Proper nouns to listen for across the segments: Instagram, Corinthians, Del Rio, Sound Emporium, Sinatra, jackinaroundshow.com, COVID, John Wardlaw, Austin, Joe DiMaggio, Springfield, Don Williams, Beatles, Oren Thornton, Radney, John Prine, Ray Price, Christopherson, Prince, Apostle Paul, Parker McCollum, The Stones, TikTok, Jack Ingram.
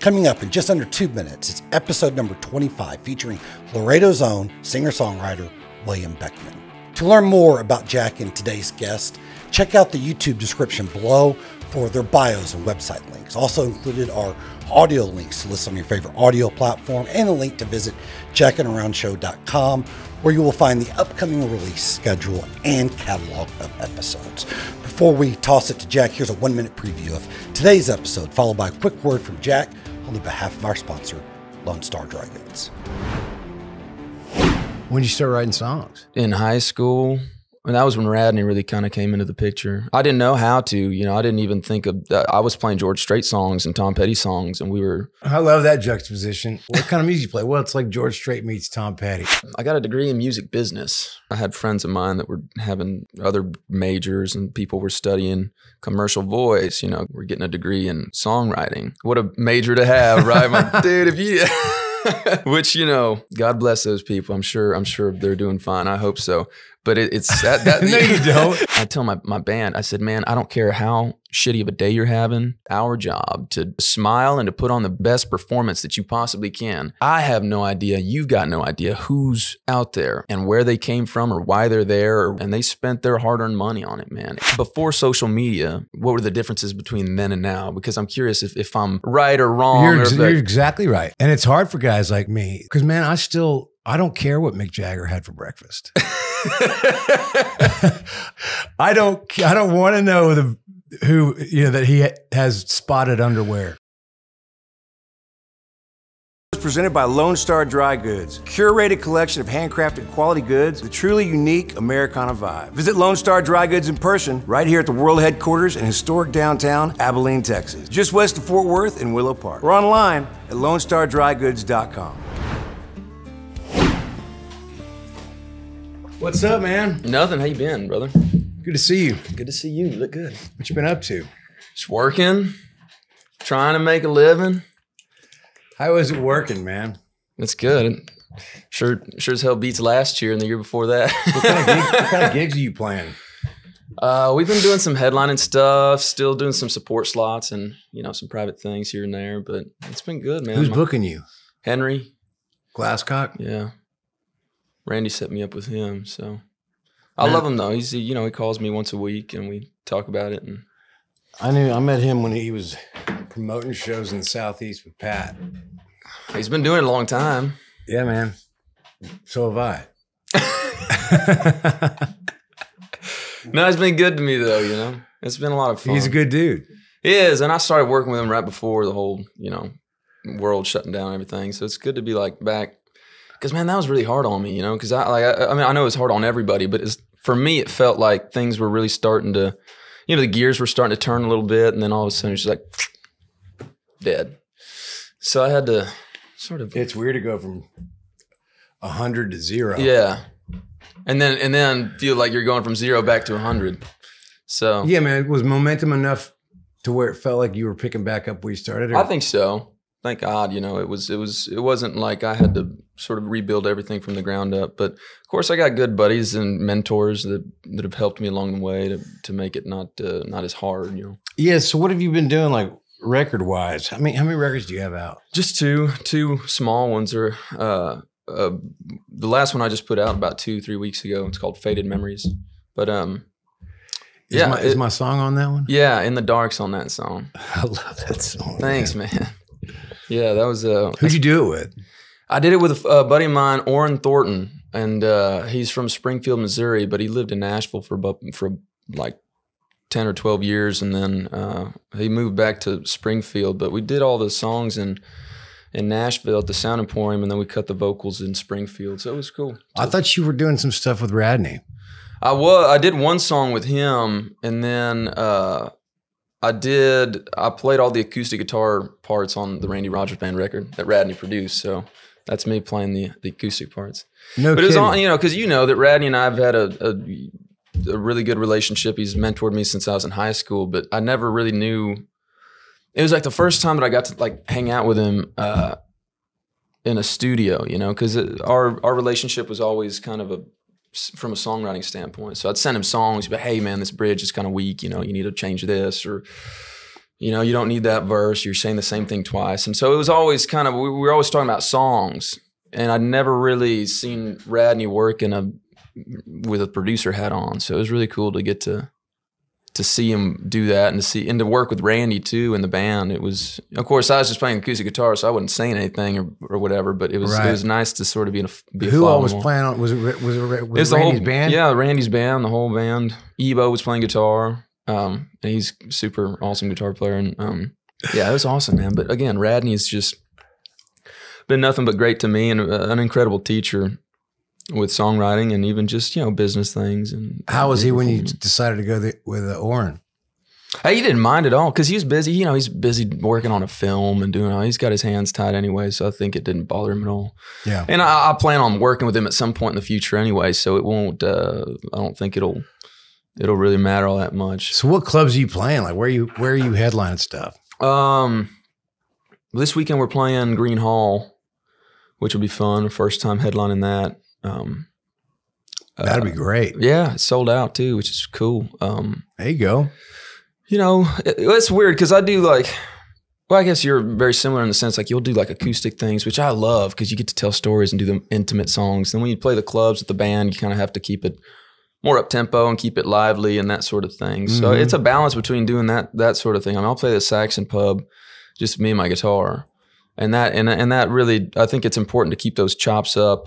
Coming up in just under 2 minutes, it's episode number 25 featuring Laredo's own singer-songwriter William Beckmann. To learn more about Jack and today's guest, check out the YouTube description below for their bios and website links. Also included are audio links to listen on your favorite audio platform and a link to visit jackinaroundshow.com, where you will find the upcoming release schedule and catalog of episodes. Before we toss it to Jack, here's a 1 minute preview of today's episode, followed by a quick word from Jack on the behalf of our sponsor, Lone Star Dry Goods. When did you start writing songs? In high school. And that was when Radney really kind of came into the picture. I didn't know how to, you know, I didn't even think of that. I was playing George Strait songs and Tom Petty songs, and we were. I love that juxtaposition. What kind of music you play? Well, it's like George Strait meets Tom Petty. I got a degree in music business. I had friends of mine that were having other majors, and people were studying commercial voice, you know, we're getting a degree in songwriting. What a major to have, right? Like, dude, if you... Which, you know, God bless those people. I'm sure they're doing fine. I hope so. But it's that no, you don't. I tell my band, I said, man, I don't care how shitty of a day you're having, our job to smile and to put on the best performance that you possibly can. I have no idea. You've got no idea who's out there and where they came from or why they're there. And they spent their hard-earned money on it, man. Before social media, what were the differences between then and now? Because I'm curious if I'm right or wrong. You're exactly right. And it's hard for guys like me because, man, I don't care what Mick Jagger had for breakfast. I don't want to know who, you know, that he has spotted underwear. Presented by Lone Star Dry Goods, curated collection of handcrafted quality goods, the truly unique Americana vibe. Visit Lone Star Dry Goods in person right here at the World Headquarters in historic downtown Abilene, Texas, just west of Fort Worth and Willow Park. Or online at LoneStarDryGoods.com. What's up, man? Nothing. How you been, brother? Good to see you. Good to see you. You look good. What you been up to? Just working, trying to make a living. How is it working, man? It's good. Sure as hell beats last year and the year before that. What kind of gigs are you playing? We've been doing some headlining stuff, still doing some support slots and, you know, some private things here and there, but it's been good, man. Who's booking you? Henry. Glasscock? Yeah. Randy set me up with him, so I love him though. He's, you know, he calls me once a week and we talk about it. And I met him when he was promoting shows in the Southeast with Pat. He's been doing it a long time. Yeah, man. So have I. No, it's been good to me though. You know, it's been a lot of fun. He's a good dude. He is, and I started working with him right before the whole, you know, world shutting down and everything. So it's good to be like back. Because, man, that was really hard on me, you know, because I mean, I know it's hard on everybody, but for me, it felt like things were really starting to, you know, the gears were starting to turn a little bit. And then all of a sudden it's just like dead. So I had to sort of. It's weird to go from 100 to zero. Yeah. And then feel like you're going from zero back to 100. So. Yeah, man. Was momentum enough to where it felt like you were picking back up where you started? Or? I think so. Thank God, you know, it wasn't like I had to sort of rebuild everything from the ground up. But of course, I got good buddies and mentors that have helped me along the way to make it not as hard, you know. Yeah. So what have you been doing, like record wise? I mean, how many records do you have out? Just two small ones. Are the last one I just put out about 2-3 weeks ago. It's called Faded Memories. But yeah, is my song on that one? Yeah, In the Dark's on that song. I love that song. Thanks, man. Yeah, that was a. Who'd you do it with? I did it with a buddy of mine, Oren Thornton, and he's from Springfield, Missouri, but he lived in Nashville for like 10 or 12 years, and then he moved back to Springfield. But we did all the songs in Nashville at the Sound Emporium, and then we cut the vocals in Springfield, so it was cool. I thought you were doing some stuff with Radney. I was. I did one song with him, and then. I played all the acoustic guitar parts on the Randy Rogers Band record that Radney produced. So that's me playing the acoustic parts. No kidding. But it's all, you know, because you know that Radney and I have had a really good relationship. He's mentored me since I was in high school, but I never really knew. It was like the first time that I got to like hang out with him in a studio, you know, because our relationship was always kind of from a songwriting standpoint. So I'd send him songs, but hey man, this bridge is kind of weak, you know, you need to change this or You know, you don't need that verse. You're saying the same thing twice. And so it was always kind of, we were always talking about songs. And I'd never really seen Radney work in a, with a producer hat on. So it was really cool to get to see him do that and to see, and to work with Randy too in the band. It was, of course, I was just playing acoustic guitar, so I wasn't saying anything or whatever, but it was, right. It was nice to sort of be in a, be who all was playing on, was it Randy's whole band? Yeah, Randy's band, the whole band. Evo was playing guitar. And he's super awesome guitar player. And, yeah, it was awesome, man. But again, Radney's just been nothing but great to me and an incredible teacher with songwriting and even just, you know, business things. And how was he when you decided to go with Oren? Hey, he didn't mind at all because he was busy. You know, he's busy working on a film and doing all. He's got his hands tied anyway, so I think it didn't bother him at all. Yeah, and I plan on working with him at some point in the future anyway, so it won't. I don't think it'll really matter all that much. So, what clubs are you playing? Like, where are you headlining stuff? This weekend we're playing Green Hall, which will be fun. First time headlining that. That'd be great. Yeah, it's sold out too, which is cool. There you go. You know, it's weird because I do like, well, I guess you're very similar in the sense like you'll do like acoustic things, which I love because you get to tell stories and do them intimate songs. Then when you play the clubs with the band, you kind of have to keep it more up tempo and keep it lively and that sort of thing. Mm-hmm. So it's a balance between doing that sort of thing. I mean, I'll play the Saxon Pub, just me and my guitar. And that really, I think it's important to keep those chops up.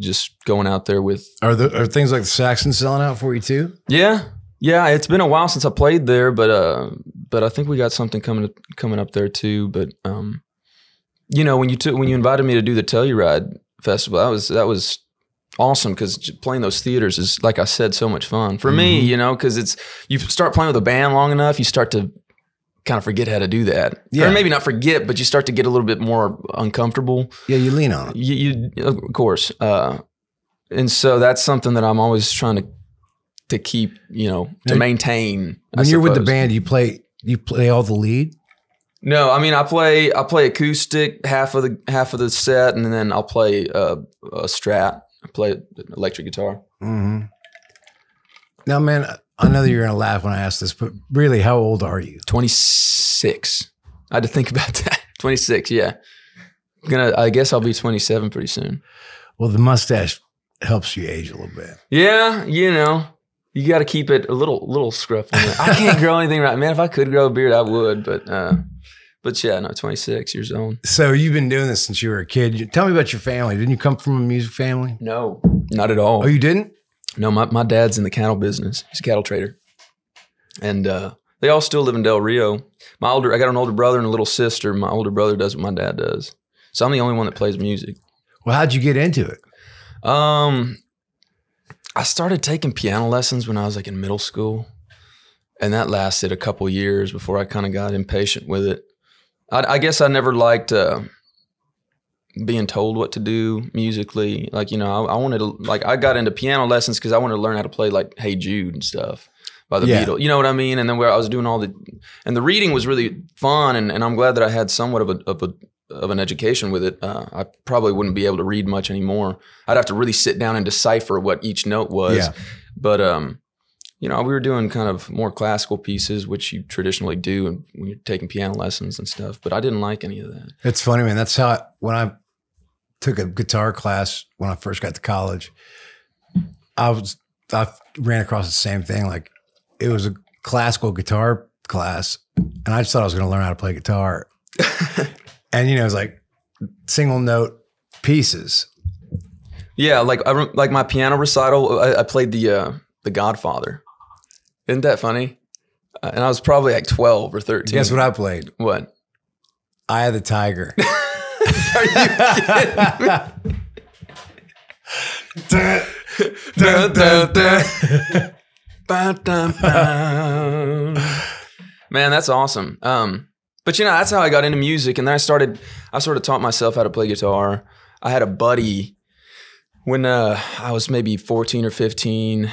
Just going out there with are things like the Saxon selling out for you too? Yeah, yeah. It's been a while since I played there, but I think we got something coming up there too. But you know, when you invited me to do the Telluride Festival, that was awesome because playing those theaters is, like I said, so much fun for me. You know, because it's you start playing with a band long enough, you start to kind of forget how to do that. Yeah. Or maybe not forget, but you start to get a little bit more uncomfortable. Yeah, you lean on it. You of course. And so that's something that I'm always trying to keep, you know, to maintain. When you're with the band, you play all the lead? No, I mean I play acoustic half of the set, and then I'll play a Strat. I play electric guitar. Mm-hmm. Now, man, I know that you're going to laugh when I ask this, but really, how old are you? 26. I had to think about that. 26, yeah. I guess I'll be 27 pretty soon. Well, the mustache helps you age a little bit. Yeah, you know, you got to keep it a little scruff. I can't grow anything right. Man, if I could grow a beard, I would, but yeah, no, 26 years old. So you've been doing this since you were a kid. Tell me about your family. Didn't you come from a music family? No, not at all. Oh, you didn't? No, my dad's in the cattle business. He's a cattle trader. And they all still live in Del Rio. I got an older brother and a little sister. My older brother does what my dad does. So I'm the only one that plays music. Well, how'd you get into it? I started taking piano lessons when I was like in middle school. And that lasted a couple years before I kind of got impatient with it. I guess I never liked being told what to do musically. Like, you know, I wanted to, like, I got into piano lessons because I wanted to learn how to play like Hey Jude and stuff by the Beatles. You know what I mean? And then where I was doing all the reading was really fun. And I'm glad that I had somewhat of an education with it. I probably wouldn't be able to read much anymore. I'd have to really sit down and decipher what each note was. Yeah. But, you know, we were doing kind of more classical pieces, which you traditionally do when you're taking piano lessons and stuff. But I didn't like any of that. It's funny, man. That's how, when I took a guitar class when I first got to college, I ran across the same thing. Like, it was a classical guitar class, and I just thought I was going to learn how to play guitar. And, you know, it was like single note pieces. Yeah, like my piano recital, I played the Godfather. Isn't that funny? And I was probably like 12 or 13. Guess what I played? What? Eye of the Tiger. Are you kidding me? Dun, dun, dun, dun. Ba, dun, dun. Man, that's awesome. But you know, that's how I got into music. And then I sort of taught myself how to play guitar. I had a buddy when I was maybe 14 or 15,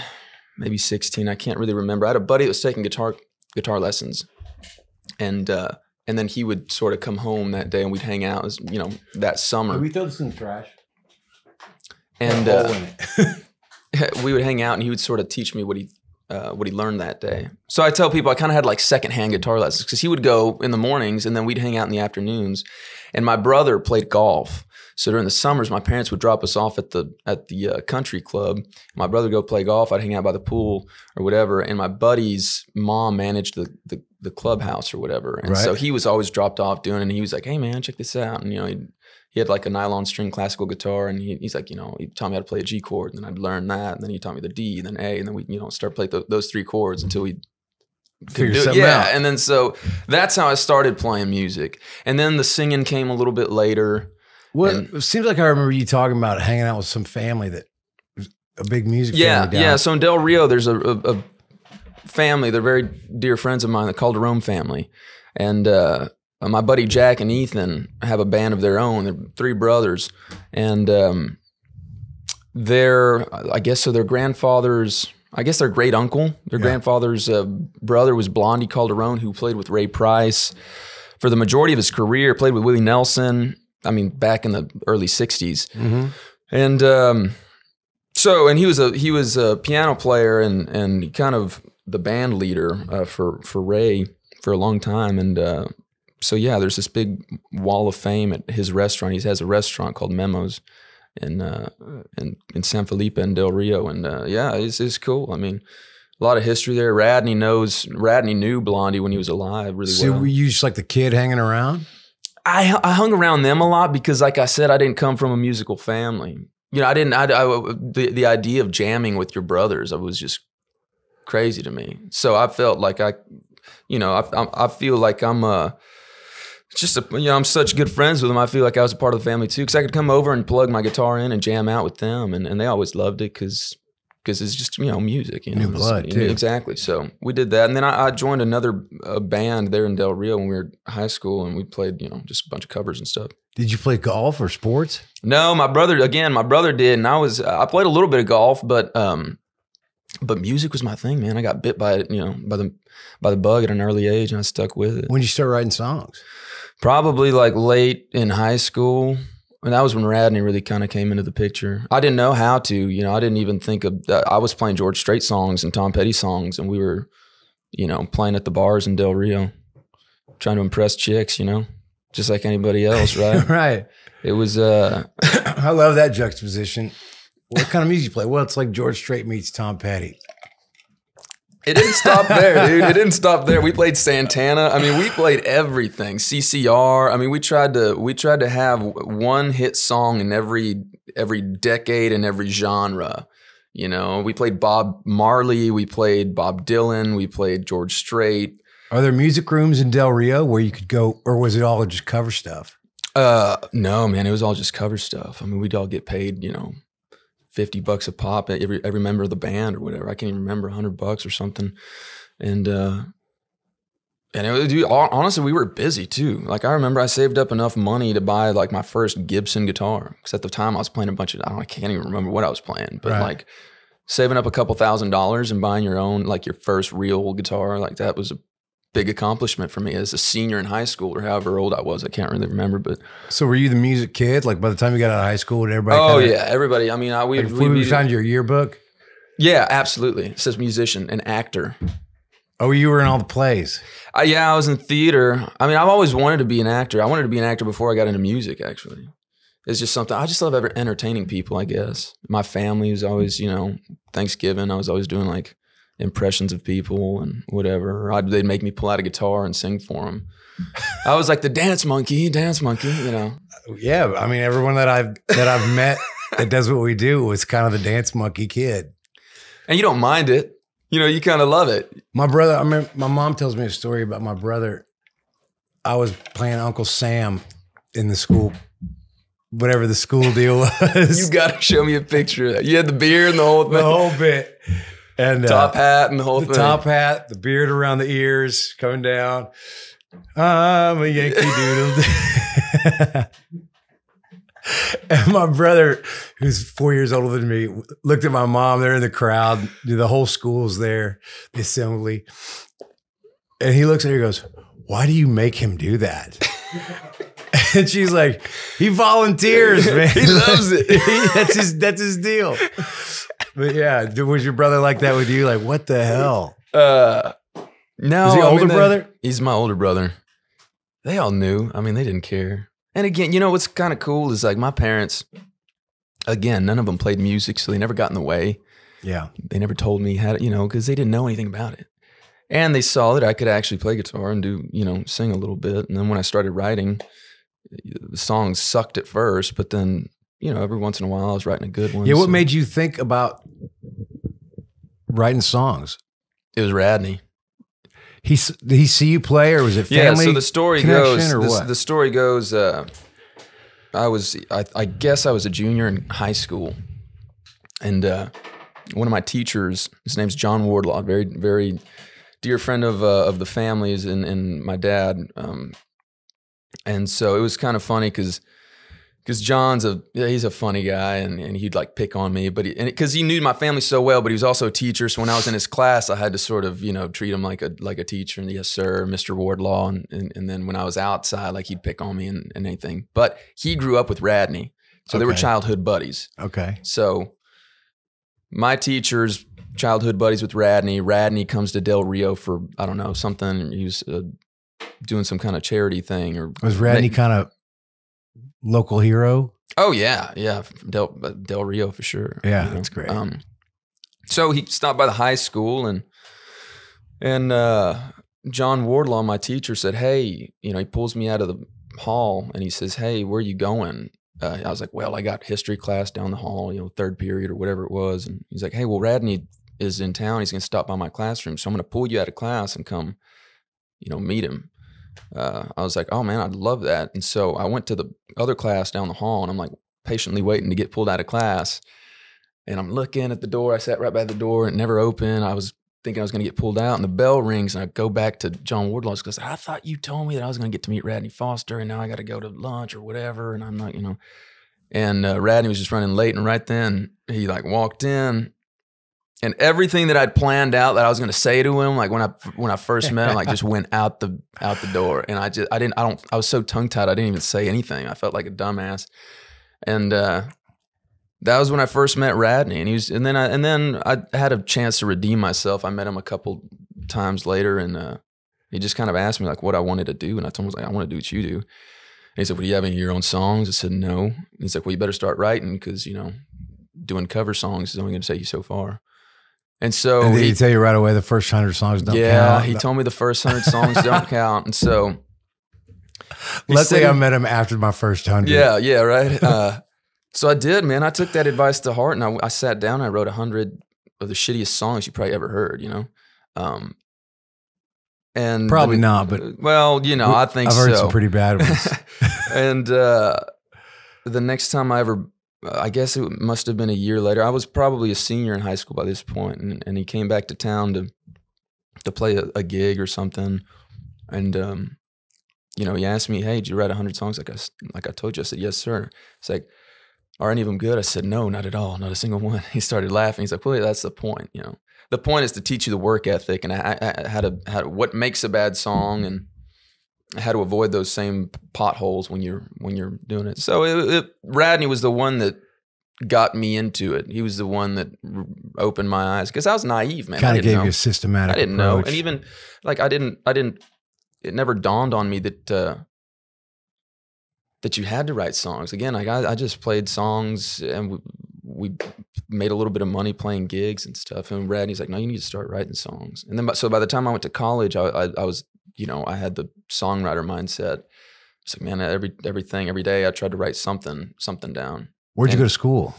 maybe 16. I can't really remember. I had a buddy that was taking guitar lessons. And then he would sort of come home that day and we'd hang out, you know, that summer. Can we throw this in the trash? And we would hang out and he would sort of teach me what he what he learned that day. So I tell people I kind of had like secondhand guitar lessons because he would go in the mornings and then we'd hang out in the afternoons. And my brother played golf. So during the summers, my parents would drop us off at the country club. My brother would go play golf. I'd hang out by the pool or whatever. And my buddy's mom managed the clubhouse or whatever. And so he was always dropped off doing it. And he was like, hey, man, check this out. And, you know, he had like a nylon string classical guitar. And he's like, you know, he taught me how to play a G chord. And then I'd learn that. And then he taught me the D and then A. And then we, you know, start playing those three chords until we figure something out. Yeah. And then so that's how I started playing music. And then the singing came a little bit later. Well, it seems like I remember you talking about hanging out with some family that was a big music family. Yeah, yeah. So in Del Rio, there's a family. They're very dear friends of mine, the Calderon family. And my buddy Jack and Ethan have a band of their own. They're three brothers. And their grandfather's, I guess their great uncle, their grandfather's brother was Blondie Calderon, who played with Ray Price for the majority of his career, played with Willie Nelson. I mean, back in the early 60s. Mm-hmm. And he was a piano player and kind of the band leader for Ray for a long time. And so, yeah, there's this big wall of fame at his restaurant. He has a restaurant called Memos in San Felipe and Del Rio. And yeah, it's cool. I mean, a lot of history there. Radney knew Blondie when he was alive really well. So were you just like the kid hanging around? I hung around them a lot because, like I said, I didn't come from a musical family. You know, I didn't. The idea of jamming with your brothers, it was just crazy to me. So I felt like I feel like I'm I'm such good friends with them. I feel like I was a part of the family too, because I could come over and plug my guitar in and jam out with them, and they always loved it because it's just, you know, music, you know, new blood too. Exactly. So we did that, and then I joined another band there in Del Rio when we were in high school, and we played, you know, just a bunch of covers and stuff. Did you play golf or sports? No, my brother did, and I played a little bit of golf, but music was my thing, man. I got bit by it, you know, by the bug at an early age, and I stuck with it. When did you start writing songs? Probably like late in high school. And that was when Radney really kind of came into the picture. I didn't know how to, you know, I didn't even think of that. I was playing George Strait songs and Tom Petty songs, and we were, you know, playing at the bars in Del Rio, trying to impress chicks, you know, just like anybody else, right? Right. It was... I love that juxtaposition. What kind of music you play? Well, it's like George Strait meets Tom Petty. It didn't stop there, dude. It didn't stop there. We played Santana. I mean, we played everything. CCR. I mean, we tried to have one hit song in every decade and every genre. You know, we played Bob Marley. We played Bob Dylan. We played George Strait. Are there music rooms in Del Rio where you could go, or was it all just cover stuff? No, man. It was all just cover stuff. I mean, we'd all get paid, you know, $50 a pop, every member of the band or whatever. I can't even remember, $100 or something. And it was, dude, honestly, we were busy too. Like, I remember I saved up enough money to buy like my first Gibson guitar. Cause at the time I was playing a bunch of, I can't even remember what I was playing, but like saving up a couple $1,000s and buying your own, like your first real guitar, like that was a big accomplishment for me as a senior in high school, or however old I was. I can't really remember, but. So were you the music kid? Like, by the time you got out of high school, did everybody? Oh yeah, everybody. I mean, we found your yearbook? Yeah, absolutely. It says musician and actor. Oh, you were in all the plays. Yeah, I was in theater. I mean, I've always wanted to be an actor. I wanted to be an actor before I got into music, actually. It's just something, I just love entertaining people, I guess. My family was always, you know, Thanksgiving, I was always doing like impressions of people and whatever. They'd make me pull out a guitar and sing for them. I was like the dance monkey, you know. Yeah, I mean, everyone that I've met that does what we do was kind of the dance monkey kid. And you don't mind it. You know, you kind of love it. My brother, I remember my mom tells me a story about my brother. I was playing Uncle Sam in the school, whatever the school deal was. You got to show me a picture of that. You had the beard and the whole thing. The whole bit. And top hat and the whole thing. Top hat, the beard around the ears, coming down. I'm a Yankee Doodle. And my brother, who's 4 years older than me, looked at my mom. They're in the crowd. The whole school's there, the assembly. And he looks at her and goes, "Why do you make him do that?" And she's like, "He volunteers, man. He loves it. That's his deal." But yeah, was your brother like that with you? Like, what the hell? No. Is he your older brother? He's my older brother. They all knew. I mean, they didn't care. And again, you know, what's kind of cool is like my parents, again, none of them played music, so they never got in the way. Yeah. They never told me how to, you know, because they didn't know anything about it. And they saw that I could actually play guitar and do, you know, sing a little bit. And then when I started writing, the songs sucked at first, but then, you know, every once in a while I was writing a good one. Yeah, what made you think about writing songs? It was Radney. Did he see you play, or was it family? Yeah, so the story goes, the story goes, I guess I was a junior in high school, and one of my teachers, his name's John Wardlaw, very, very dear friend of the families and my dad, and so it was kind of funny because John's he's a funny guy, and he'd like pick on me, but because he knew my family so well, but he was also a teacher. So when I was in his class, I had to sort of, you know, treat him like a teacher, and yes sir, Mr. Wardlaw, and then when I was outside, like he'd pick on me and anything. But he grew up with Radney, so okay. They were childhood buddies. Okay. So my teacher's childhood buddies with Radney. Radney comes to Del Rio for I don't know something. He was doing some kind of charity thing, or was Radney kind of local hero? Oh yeah, yeah, Del Rio for sure. Yeah, you know? That's great. So he stopped by the high school, and John Wardlaw, my teacher, said, "Hey, you know," he pulls me out of the hall and he says, "Hey, where are you going?" I was like, "Well, I got history class down the hall, you know, third period or whatever it was." And he's like, "Hey, well, Radney is in town. He's gonna stop by my classroom, so I'm gonna pull you out of class and come, you know, meet him." I was like, "Oh man, I'd love that." And so I went to the other class down the hall, and I'm like patiently waiting to get pulled out of class. And I'm looking at the door. I sat right by the door and it never opened. I was thinking I was going to get pulled out, and the bell rings, and I go back to John Wardlaw's because I thought you told me that I was going to get to meet Radney Foster, and now I got to go to lunch or whatever. And I'm like, you know, and Radney was just running late. And right then he like walked in, and everything that I'd planned out that I was going to say to him, like when I first met him, like just went out the door. And I was so tongue tied, I didn't even say anything. I felt like a dumbass. And that was when I first met Radney, and then I had a chance to redeem myself. I met him a couple times later, and he just kind of asked me like what I wanted to do, and I told him I want to do what you do. And he said, "Well, do you have any of your own songs?" I said, "No." And he's like, "Well, you better start writing, because you know doing cover songs is only going to take you so far." And so and did he tell you right away the first 100 songs don't count? Yeah, he told me the first 100 songs don't count. And so let's say I met him after my first 100. Yeah, yeah, right. So I did, man. I took that advice to heart, and I sat down and I wrote 100 of the shittiest songs you probably ever heard, you know? And probably not, but well, you know, I think I've heard some pretty bad ones. And the next time I ever, I guess it must have been a year later. I was probably a senior in high school by this point, and he came back to town to play a gig or something. And, you know, he asked me, "Hey, did you write 100 songs like I told you?" I said, "Yes, sir." It's like, "Are any of them good?" I said, "No, not at all. Not a single one." He started laughing. He's like, "Well, yeah, that's the point, you know. The point is to teach you the work ethic and how to what makes a bad song and how to avoid those same potholes when you're doing it." So Radney was the one that got me into it. He was the one that opened my eyes, because I was naive, man. Kind of gave you a systematic approach. I didn't know, and even like I didn't. It never dawned on me that. That you had to write songs. Again, like I just played songs, and we made a little bit of money playing gigs and stuff. And Radney's like, "No, you need to start writing songs." And then, so by the time I went to college, I was, you know, I had the songwriter mindset. It's like, man, every day I tried to write something down. Where'd you go to school?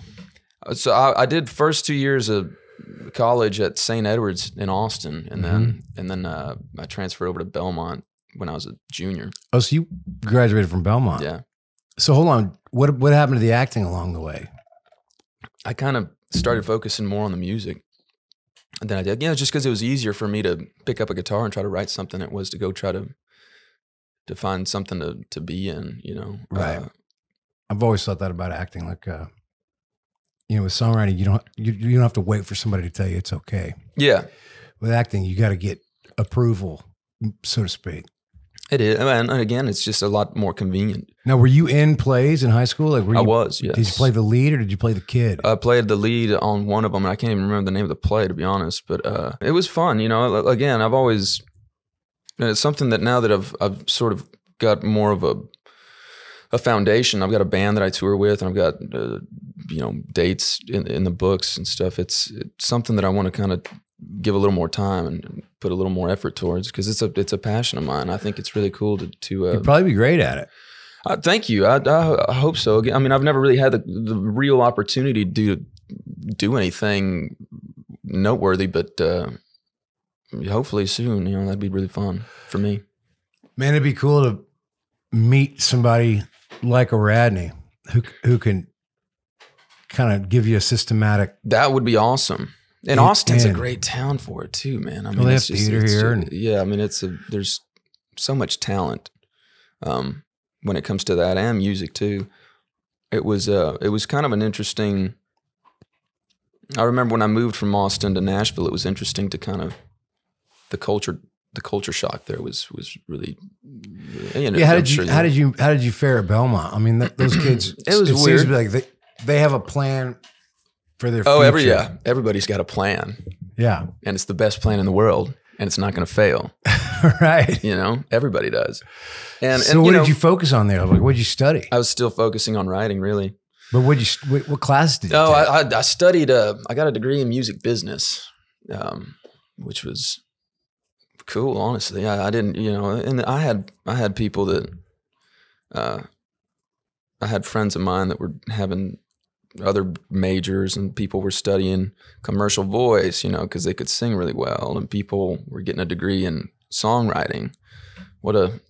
So I did first 2 years of college at St. Edward's in Austin, and then I transferred over to Belmont when I was a junior. Oh, so you graduated from Belmont? Yeah. So hold on, what happened to the acting along the way? I kind of started focusing more on the music than I did. Yeah, just because it was easier for me to pick up a guitar and try to write something than it was to go try to find something to be in, you know? Right. I've always thought that about acting, like, you know, with songwriting, you don't have to wait for somebody to tell you it's okay. Yeah. With acting, you got to get approval, so to speak. It is. And again, it's just a lot more convenient. Now, were you in plays in high school? Like, were you, I was, yes. Did you play the lead or did you play the kid? I played the lead on one of them. And I can't even remember the name of the play, to be honest. But it was fun. You know, again, I've always, it's something that now that I've sort of got more of a foundation. I've got a band that I tour with, and I've got, you know, dates in the books and stuff. It's something that I want to kind of give a little more time and put a little more effort towards, because it's a passion of mine. I think it's really cool to you'd probably be great at it. Thank you. I hope so. I mean, I've never really had the real opportunity to do anything noteworthy, but hopefully soon, you know, that'd be really fun for me. Man, it'd be cool to meet somebody like a Radney who can kind of give you a systematic. That would be awesome. And Austin's a great town for it too, man. I mean, it's just theater here. Yeah, I mean, there's so much talent when it comes to that, and music too. It was kind of an interesting. I remember when I moved from Austin to Nashville, it was interesting to kind of the culture shock there was really. You know, yeah, how did you fare at Belmont? I mean, those kids. it weird. Seems to be like they have a plan. For their future. Everybody's got a plan. Yeah. And it's the best plan in the world, and it's not going to fail. Right. You know, everybody does. And so what did you focus on there? Like, what did you study? I was still focusing on writing, really. But what class did you take? I studied, I got a degree in music business, which was cool, honestly. I didn't, you know, and I had people that, I had friends of mine that were having other majors, and people were studying commercial voice, you know, because they could sing really well, and people were getting a degree in songwriting. What a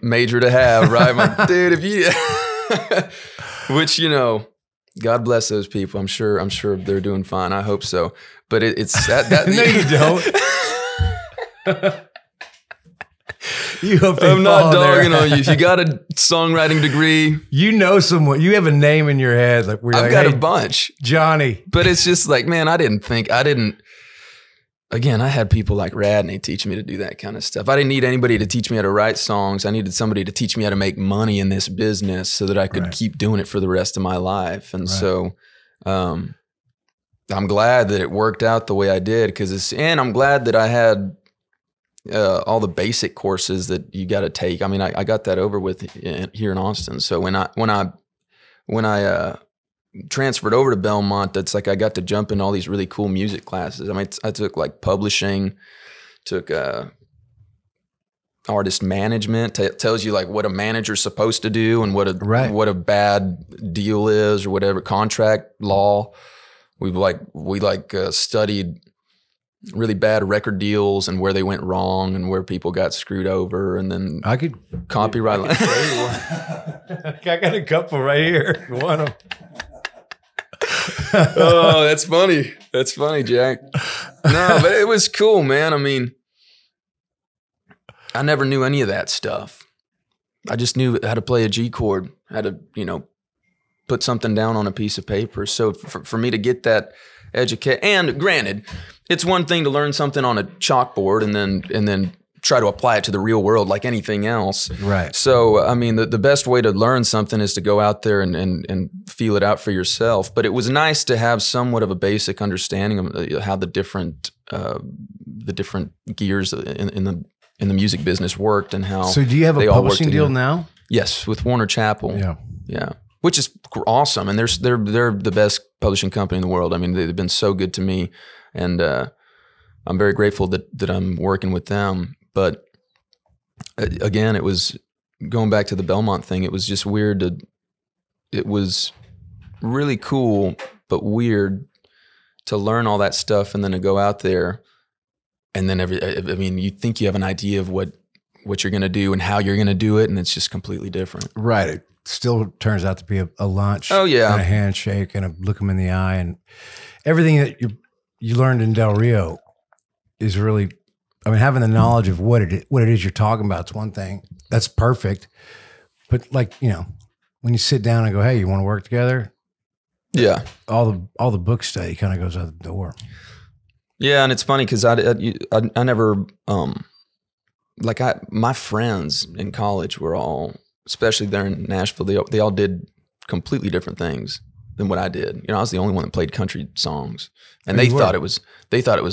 major to have, right? Like, dude, if you, which, you know, God bless those people. I'm sure they're doing fine. I hope so. But it's that no, you don't. You hope I'm not dogging on you. If you got a songwriting degree, you know someone. You have a name in your head. Like I've got a bunch, Johnny. But it's just like, man, I didn't. Again, I had people like Radney teach me to do that kind of stuff. I didn't need anybody to teach me how to write songs. I needed somebody to teach me how to make money in this business so that I could keep doing it for the rest of my life. And so, I'm glad that it worked out the way I did, because I'm glad that I had. All the basic courses that you got to take. I mean, I got that over with here in Austin. So when I transferred over to Belmont, that's like I got to jump in all these really cool music classes. I mean, I took like publishing, took artist management. Tells you like what a manager's supposed to do and what a bad deal is, or whatever, contract law. We studied really bad record deals and where they went wrong and where people got screwed over, and then I could copyright. I got a couple right here. One of them. Oh, that's funny. That's funny, Jack. No, but it was cool, man. I mean, I never knew any of that stuff. I just knew how to play a G chord, how to, you know, put something down on a piece of paper. So for me to get that educate, and granted, it's one thing to learn something on a chalkboard and then try to apply it to the real world like anything else. Right. So, I mean, the best way to learn something is to go out there and feel it out for yourself. But it was nice to have somewhat of a basic understanding of how the different gears in the music business worked and how. So, do you have a publishing deal now? Yes, with Warner Chappell. Yeah. Yeah. Which is awesome, and they're the best publishing company in the world. I mean, they've been so good to me, and I'm very grateful that I'm working with them. But again, it was going back to the Belmont thing. It was just weird. It was really cool, but weird to learn all that stuff and then to go out there, and then I mean, you think you have an idea of what you're going to do and how you're going to do it, and it's just completely different. Right. Still turns out to be a lunch, and a handshake, and a look them in the eye, and everything that you learned in Del Rio is really. I mean, having the knowledge of what it is you're talking about is one thing. That's perfect, but like, you know, when you sit down and go, "Hey, you want to work together?" Yeah, all the book study kind of goes out the door. Yeah, and it's funny because I never like my friends in college were all, especially there in Nashville, they all did completely different things than what I did. You know, I was the only one that played country songs, and they thought it was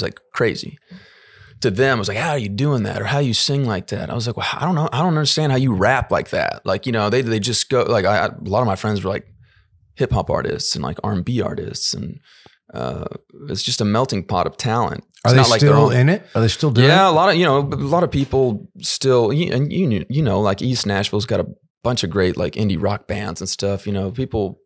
like crazy. To them, I was like, how are you doing that? Or how you sing like that? I was like, well, I don't know. I don't understand how you rap like that. Like, you know, they just go like, a lot of my friends were like hip hop artists and like R&B artists. And it's just a melting pot of talent. It's Are they still in it? Are they still doing it? Yeah, a lot of, you know, a lot of people still, and you know, like East Nashville's got a bunch of great like indie rock bands and stuff. You know, people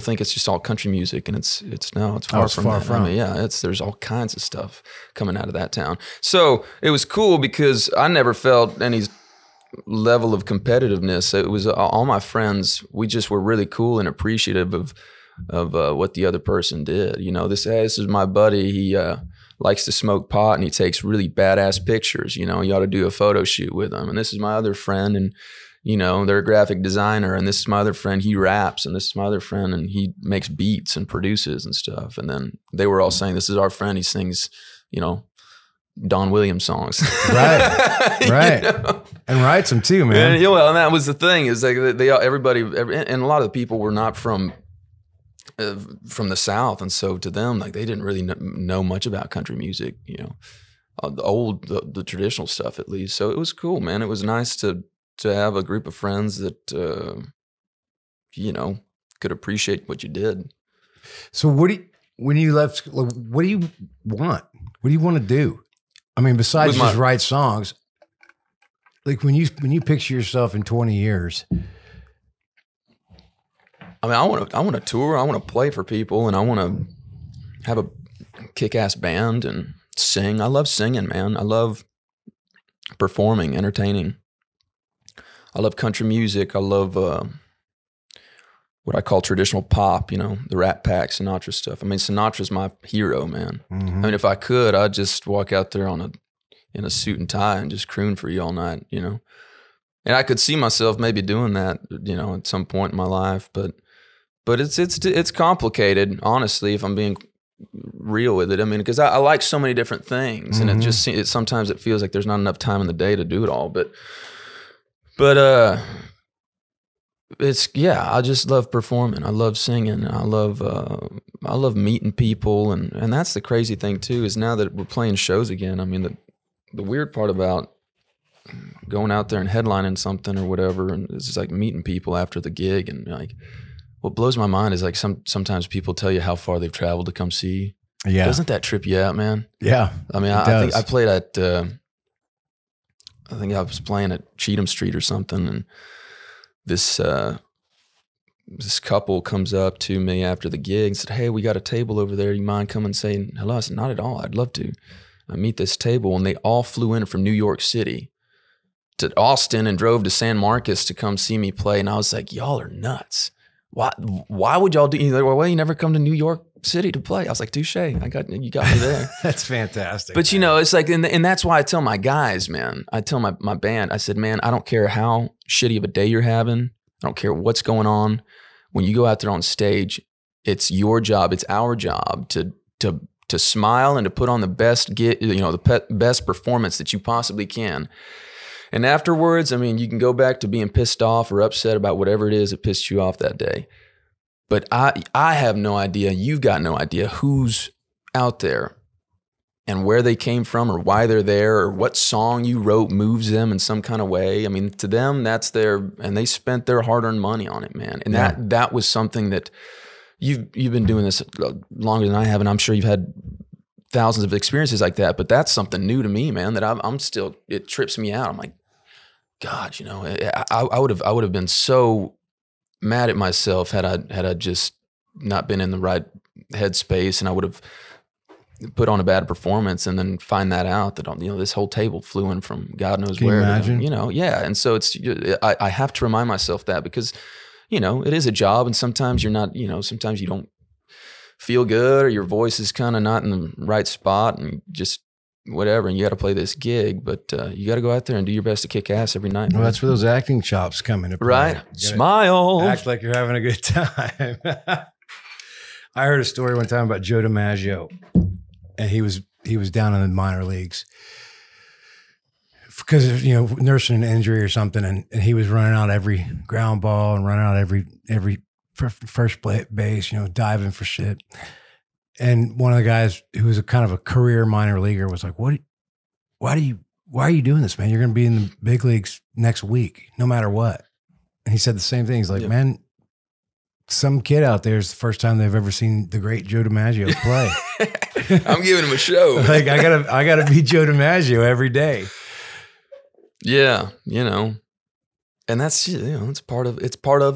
think it's just all country music, and it's far from that. I mean, yeah, there's all kinds of stuff coming out of that town. So it was cool because I never felt any level of competitiveness. It was all my friends. We just were really cool and appreciative of what the other person did. You know, hey, this is my buddy. He likes to smoke pot, and he takes really badass pictures. You know, you ought to do a photo shoot with him. And this is my other friend, and you know, they're a graphic designer, and this is my other friend, he raps, and this is my other friend, and he makes beats and produces and stuff. And then they were all saying, this is our friend, he sings, you know, Don Williams songs. Right, right. You know? And writes them too, man. And, you know, and that was the thing, is like everybody, and a lot of the people were not from the South, and so to them, like, they didn't really know much about country music, you know, the traditional stuff at least. So it was cool, man. It was nice to have a group of friends that, you know, could appreciate what you did. So when you left, what do you want? What do you want to do? I mean, besides just write songs, like when you picture yourself in 20 years. I mean, I want to tour. I want to play for people, and I want to have a kick-ass band and sing. I love singing, man. I love performing, entertaining. I love country music. I love what I call traditional pop, you know, the Rat Pack, Sinatra stuff. I mean, Sinatra's my hero, man. Mm-hmm. I mean, if I could, I'd just walk out there in a suit and tie and just croon for you all night, you know. And I could see myself maybe doing that, you know, at some point in my life. But it's complicated, honestly, if I'm being real with it. I mean, because I like so many different things, mm-hmm. and sometimes it feels like there's not enough time in the day to do it all, But it's, yeah, I just love performing. I love singing. I love meeting people, and that's the crazy thing too, is now that we're playing shows again. I mean, the weird part about going out there and headlining something or whatever, and it's just like meeting people after the gig, and like what blows my mind is like sometimes people tell you how far they've traveled to come see you. Yeah. Doesn't that trip you out, man? Yeah. I mean, I think I played at I think I was playing at Cheatham Street or something, and this couple comes up to me after the gig and said, "Hey, we got a table over there. You mind coming and saying hello?" I said, "Not at all. I'd love to." I meet this table, and they all flew in from New York City to Austin and drove to San Marcos to come see me play. And I was like, "Y'all are nuts. Why would y'all do?" He's like, "Well, you never come to New York City to play." I was like, "Touche. You got me there." That's fantastic. But you know, it's like, and that's why I tell my guys, man. I tell my band. I said, "Man, I don't care how shitty of a day you're having. I don't care what's going on. When you go out there on stage, it's your job. It's our job to smile and to put on the best best performance that you possibly can. And afterwards, I mean, you can go back to being pissed off or upset about whatever it is that pissed you off that day." But I have no idea, you've got no idea who's out there and where they came from or why they're there or what song you wrote moves them in some kind of way. I mean, to them, that's and they spent their hard-earned money on it, man. And that was something that you've been doing this longer than I have, and I'm sure you've had thousands of experiences like that, but that's something new to me, man, that I'm still, it trips me out. I'm like, God, you know, I would have been so mad at myself had I just not been in the right headspace, and I would have put on a bad performance and then find that out that, you know, this whole table flew in from God knows where. Imagine? You know, yeah. And so it's, I have to remind myself that, because, you know, it is a job, and sometimes you're not, you know, sometimes you don't feel good, or your voice is kind of not in the right spot, and just whatever, and you got to play this gig, but you got to go out there and do your best to kick ass every night. Well, that's where those acting chops come into play. Right? Smile. Act like you're having a good time. I heard a story one time about Joe DiMaggio, and he was down in the minor leagues, because of, you know, nursing an injury or something, and he was running out every ground ball and running out every first base, you know, diving for shit. And one of the guys who was a kind of a career minor leaguer was like, "What? Why are you doing this, man? You're going to be in the big leagues next week, no matter what." And he said the same thing. He's like, "Man, some kid out there is the first time they've ever seen the great Joe DiMaggio play. I'm giving him a show. Like, I gotta be Joe DiMaggio every day." Yeah, you know, and that's, you know, it's part of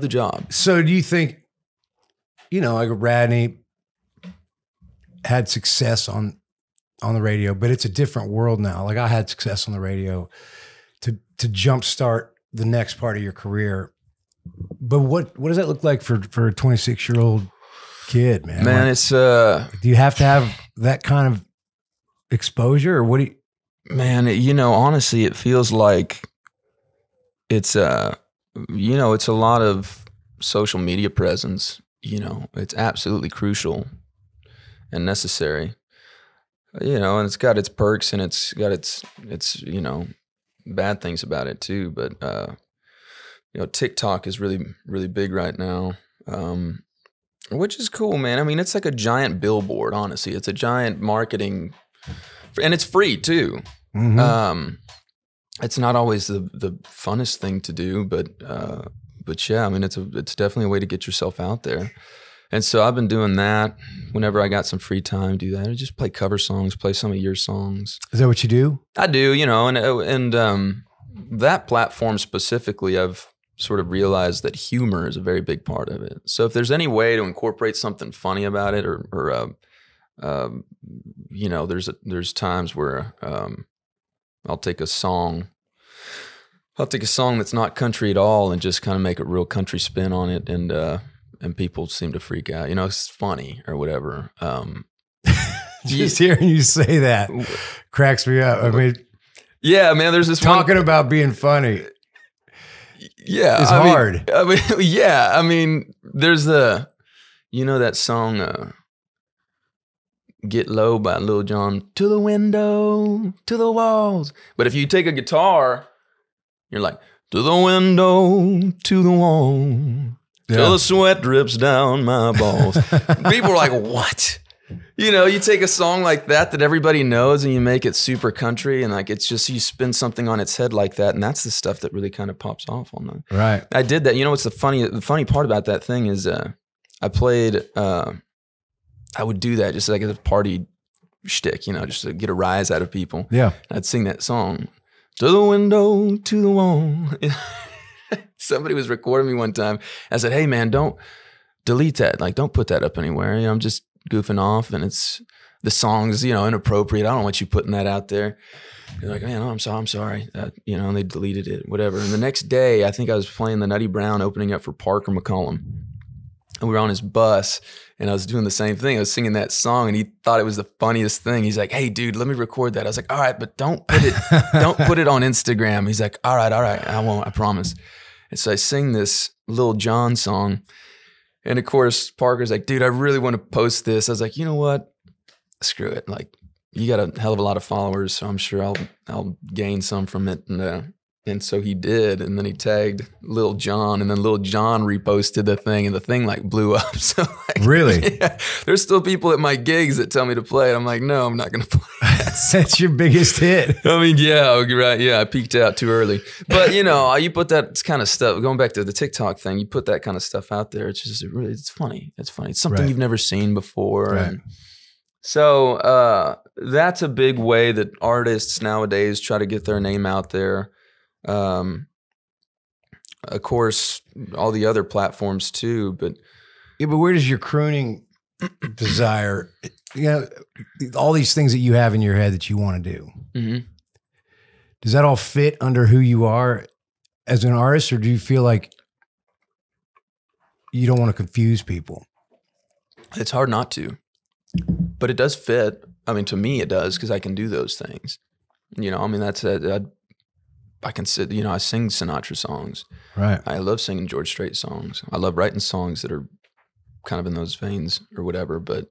the job. So do you think, you know, like Radney had success on the radio, but it's a different world now. Like, I had success on the radio to jumpstart the next part of your career. But what does that look like for a 26-year-old kid, man? Man, like, it's do you have to have that kind of exposure, or what do you? Man, you know, honestly, it feels like it's you know, it's a lot of social media presence. You know, it's absolutely crucial and necessary. You know, and it's got its perks and it's got its you know, bad things about it too, but you know, TikTok is really, really big right now, which is cool, man. I mean, it's like a giant billboard, honestly. It's a giant marketing, and it's free too. Mm-hmm. It's not always the funnest thing to do, but yeah, I mean, it's definitely a way to get yourself out there. And so I've been doing that whenever I got some free time, do that. I just play cover songs, play some of your songs. Is that what you do? I do, you know, and that platform specifically, I've sort of realized that humor is a very big part of it. So if there's any way to incorporate something funny about it, or you know, there's times where I'll take a song that's not country at all and just kind of make a real country spin on it, and people seem to freak out. You know, it's funny or whatever. Just hearing you say that cracks me up. I mean, yeah, man, there's this talking one, about being funny. Yeah, it's hard. Yeah, I mean, there's the, you know, that song "Get Low" by Lil John. To the window, to the walls. But if you take a guitar, you're like, to the window, to the wall, till the sweat drips down my balls. People are like, what? You know, you take a song like that everybody knows, and you make it super country, and like, it's just, you spin something on its head like that, and that's the stuff that really kind of pops off on that. Right. I did that. You know, what's the funny part about that thing is, I played. I would do that just like a party shtick, you know, just to get a rise out of people. Yeah. I'd sing that song, to the window, to the wall. Somebody was recording me one time. I said, "Hey man, don't delete that. Like, don't put that up anywhere. You know, I'm just goofing off, and it's, the song's, you know, inappropriate. I don't want you putting that out there." They're like, "Man, oh, I'm sorry. You know, and they deleted it, whatever. And the next day, I think I was playing the Nutty Brown opening up for Parker McCollum, and we were on his bus, and I was doing the same thing. I was singing that song, and he thought it was the funniest thing. He's like, "Hey dude, let me record that." I was like, "All right, but don't put it on Instagram." He's like, All right, I won't, I promise." And so I sing this Lil John song. And of course, Parker's like, "Dude, I really want to post this." I was like, "You know what? Screw it. Like, you got a hell of a lot of followers, so I'm sure I'll gain some from it." And so he did. And then he tagged Lil John, and then Lil John reposted the thing, and the thing like blew up. So like, really, yeah, there's still people at my gigs that tell me to play it. I'm like, "No, I'm not going to play that." That's your biggest hit. I mean, yeah, right. Yeah, I peaked out too early. But you know, you put that kind of stuff, going back to the TikTok thing, you put that kind of stuff out there, it's just really, it's funny. It's funny. It's something you've never seen before. Right. And so that's a big way that artists nowadays try to get their name out there. Of course, all the other platforms too, but yeah. But where does your crooning desire, you know, all these things that you have in your head that you want to do, mm-hmm, does that all fit under who you are as an artist, or do you feel like you don't want to confuse people? It's hard not to, but it does fit. I mean, to me it does, because I can do those things. You know, I mean, that's I can sit, you know, I sing Sinatra songs. Right. I love singing George Strait songs. I love writing songs that are kind of in those veins or whatever. But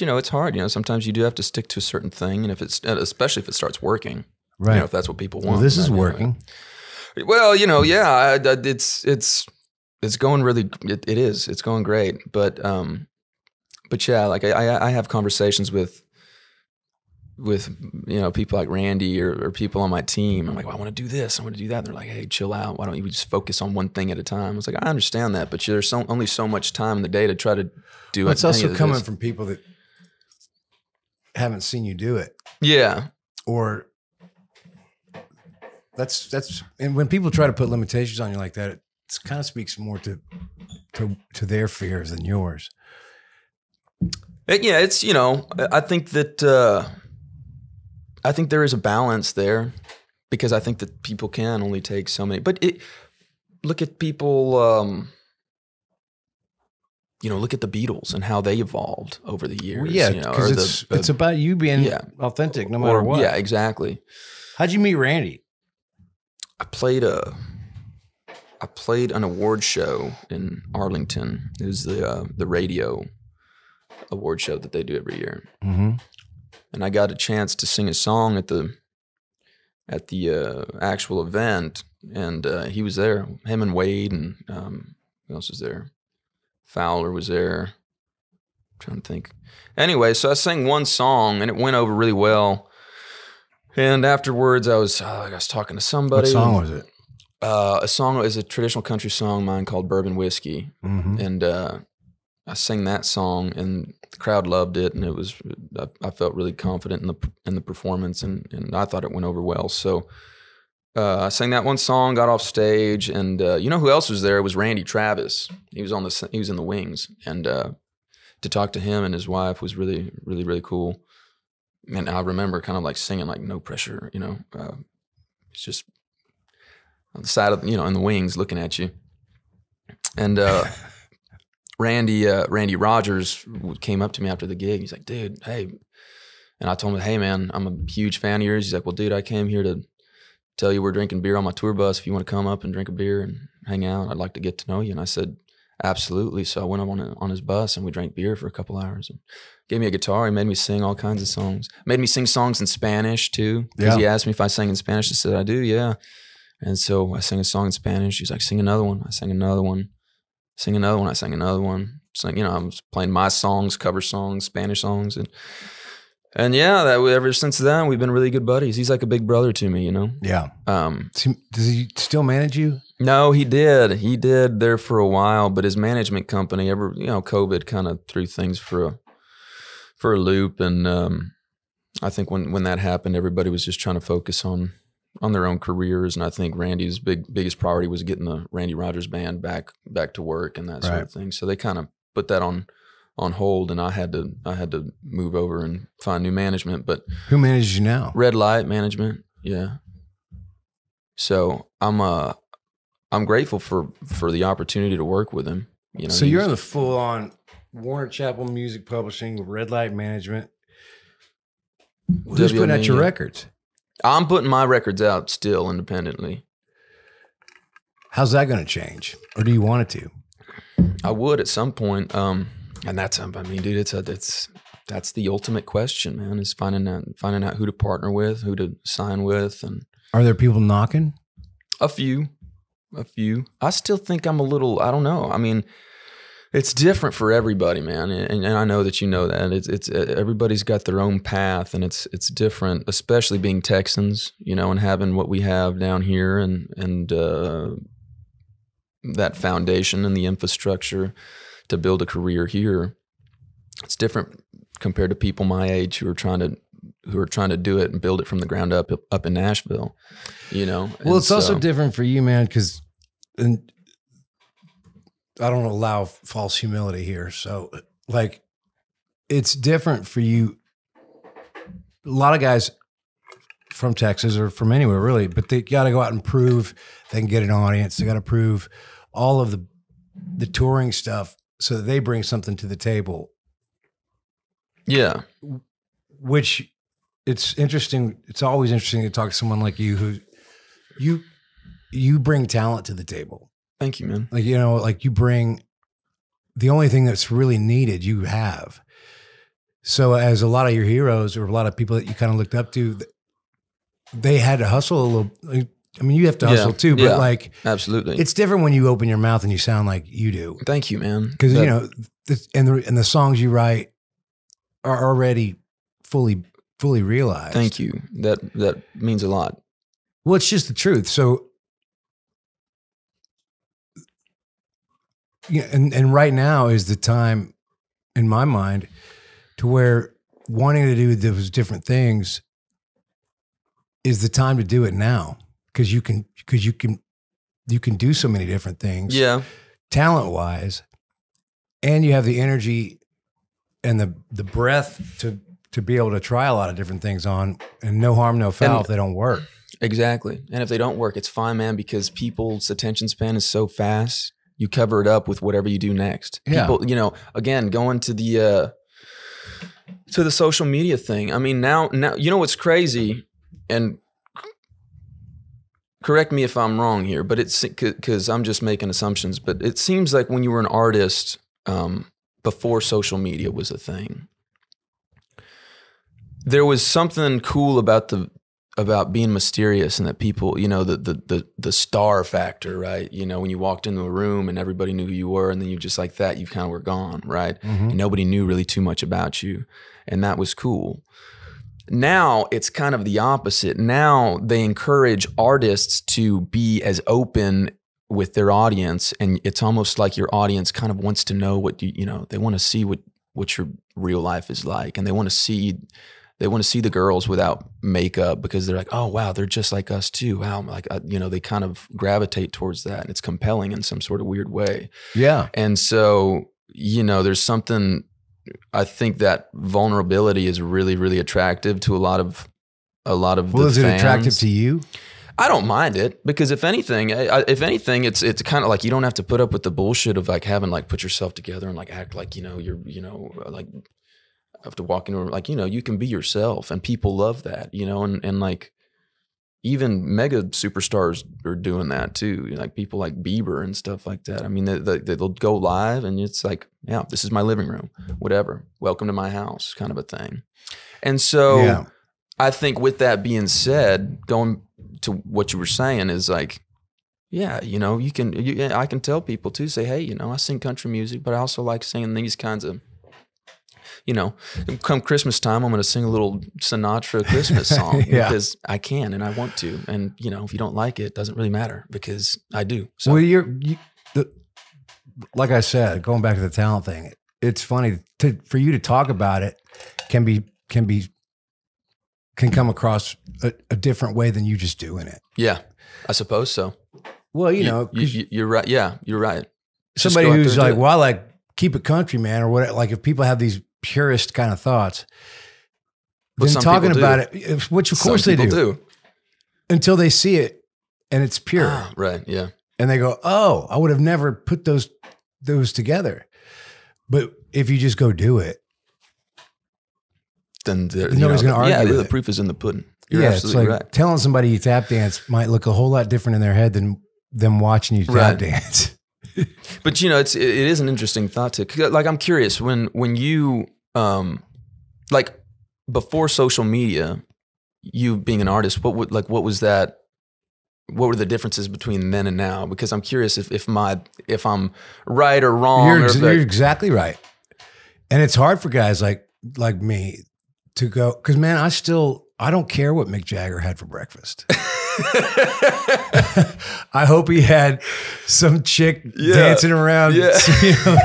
you know, it's hard. You know, sometimes you do have to stick to a certain thing, and if it's, especially if it starts working, right? You know, if that's what people want. Well, this is working. Anyway. Well, you know, yeah, it's going really. It's going great, but yeah, like I have conversations with you know, people like Randy or people on my team. I'm like, well, I want to do this, I want to do that. And they're like, hey, chill out. Why don't you just focus on one thing at a time? I was like, I understand that, but there's only so much time in the day to try to do it. It's also coming from people that haven't seen you do it. Yeah. Or that's and when people try to put limitations on you like that, it kind of speaks more to their fears than yours. Yeah, it's, you know, I think that I think there is a balance there, because I think that people can only take so many. But look at people, you know, look at the Beatles and how they evolved over the years. Well, yeah, you know, because it's about you being authentic no matter what. Yeah, exactly. How'd you meet Randy? I played an award show in Arlington. It was the radio award show that they do every year. Mm-hmm. And I got a chance to sing a song at the actual event, and he was there. Him and Wade, and who else was there? Fowler was there. I'm trying to think. Anyway, so I sang one song, and it went over really well. And afterwards, I was talking to somebody. What song was it? It was a traditional country song of mine called "Bourbon Whiskey," mm-hmm. and I sang that song, and the crowd loved it, and it was, I felt really confident in the performance, and I thought it went over well. So I sang that one song, got off stage, and you know who else was there? It was Randy Travis. He was in the wings, and to talk to him and his wife was really, really, really cool. And I remember kind of like singing like "No Pressure," you know. It's just on the side of, you know, in the wings looking at you, and. Randy Rogers came up to me after the gig. He's like, dude, hey. And I told him, hey, man, I'm a huge fan of yours. He's like, well, dude, I came here to tell you we're drinking beer on my tour bus. If you want to come up and drink a beer and hang out, I'd like to get to know you. And I said, absolutely. So I went up on his bus, and we drank beer for a couple hours. And gave me a guitar. He made me sing all kinds of songs. Made me sing songs in Spanish, too. Because he asked me if I sang in Spanish. I said, I do, yeah. And so I sang a song in Spanish. He's like, sing another one. I sang another one. Sing another one. I sang another one. So, you know, I was playing my songs, cover songs, Spanish songs, and yeah, that ever since then we've been really good buddies. He's like a big brother to me, you know. Yeah. Does he still manage you? No, he did. He did there for a while, but his management company, you know, COVID kind of threw things for a loop, and I think when that happened, everybody was just trying to focus on their own careers, and I think Randy's biggest priority was getting the Randy Rogers Band back to work and that sort of thing. So they kind of put that on hold, and I had to move over and find new management. But who manages you now? Red Light Management, yeah. So I'm grateful for the opportunity to work with him. You know, so you're in the full on Warner Chappell Music Publishing, Red Light Management. Who's putting out your records? I'm putting my records out still independently. How's that going to change, or do you want it to? I would at some point, and that's, I mean, dude, that's the ultimate question, man. Is finding out who to partner with, who to sign with, and are there people knocking? A few. I still think I'm a little. I don't know. I mean, it's different for everybody, man, and I know that you know that. It's everybody's got their own path, and it's different, especially being Texans, you know, and having what we have down here, and that foundation and the infrastructure to build a career here. It's different compared to people my age who are trying to do it and build it from the ground up in Nashville, you know. Well, it's also different for you, man, because I don't allow false humility here. So like, it's different for you. A lot of guys from Texas or from anywhere really, but they got to go out and prove they can get an audience. They got to prove all of the touring stuff so that they bring something to the table. Yeah. Which it's interesting. It's always interesting to talk to someone like you, who you bring talent to the table. Thank you, man. Like, you know, like you bring the only thing that's really needed, you have. So as a lot of your heroes or a lot of people that you kind of looked up to, they had to hustle a little. I mean, you have to hustle too, but like, absolutely, it's different when you open your mouth and you sound like you do. Thank you, man. Because you know, and the songs you write are already fully realized. Thank you. That means a lot. Well, it's just the truth. So, yeah, and right now is the time, in my mind, to where wanting to do those different things is the time to do it now, because you can do so many different things, talent wise, and you have the energy and the breath to be able to try a lot of different things on, and no harm, no foul if they don't work. Exactly. And if they don't work, it's fine, man, because people's attention span is so fast. You cover it up with whatever you do next. Yeah. People, you know, again, going to the social media thing. I mean, now, you know, what's crazy, and correct me if I'm wrong here, but it's because I'm just making assumptions, but it seems like when you were an artist, before social media was a thing, there was something cool about being mysterious, and that people, you know, the star factor, right? You know, when you walked into a room and everybody knew who you were, and then you just like that, you kind of were gone, right? Mm-hmm. And nobody knew really too much about you. And that was cool. Now it's kind of the opposite. Now they encourage artists to be as open with their audience. And it's almost like your audience kind of wants to know what you know, they want to see what your real life is like. And they want to see the girls without makeup, because they're like, oh, wow, they're just like us too. Wow. Like, you know, they kind of gravitate towards that, and it's compelling in some sort of weird way. Yeah. And so, you know, there's something, I think that vulnerability is really, really attractive to a lot of well, the fans. Is it attractive to you? I don't mind it, because if anything, it's kind of like you don't have to put up with the bullshit of like having like put yourself together and like act like, you know, you're, you know, like, have to walk into a room, like, you know, you can be yourself, and people love that, you know, and like even mega superstars are doing that too. Like people like Bieber and stuff like that. I mean, they'll go live and it's like, yeah, this is my living room, whatever. Welcome to my house kind of a thing. And so I think with that being said, going to what you were saying is like, yeah, you know, I can tell people too, say, hey, you know, I sing country music, but I also like singing these kinds of, you know, come Christmas time, I'm going to sing a little Sinatra Christmas song because I can and I want to. And, you know, if you don't like it, it doesn't really matter because I do. So, well, like I said, going back to the talent thing, it's funny for you to talk about it can come across a different way than you just doing it. Yeah, I suppose so. Well, you know, you're right. Yeah, you're right. Somebody who's like, well, I like keep it country, man, or what? Like if people have these purist kind of thoughts, then talking about it, which of course they do, until they see it and it's pure, right? Yeah, and they go, "Oh, I would have never put those together." But if you just go do it, then nobody's going to argue. Yeah, the proof is in the pudding. You're absolutely right. Telling somebody you tap dance might look a whole lot different in their head than them watching you tap dance. But you know, it is an interesting thought to like. I'm curious when you like before social media, you being an artist, what were the differences between then and now? Because I'm curious if I'm right or wrong. You're exactly right, and it's hard for guys like me to go, because man, I don't care what Mick Jagger had for breakfast. I hope he had some chick dancing around. Yeah. You know,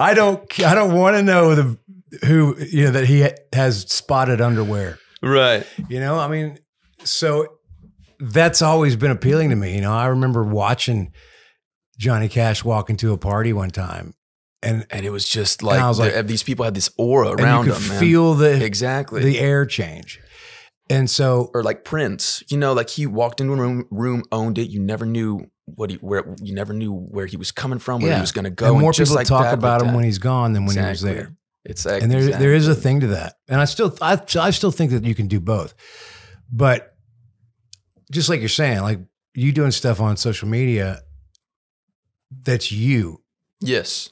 I don't want to know that he has spotted underwear. Right. You know, I mean, so that's always been appealing to me. You know, I remember watching Johnny Cash walk into a party one time. And it was just like, these people had this aura around them. You could feel the air change. And so, or like Prince, you know, like he walked into a room, owned it. You never knew where he was coming from, where he was going to go. And more people talk about him when he's gone than when he was there. It's like, and there is a thing to that. And I still think that you can do both. But just like you're saying, like you doing stuff on social media, that's you. Yes.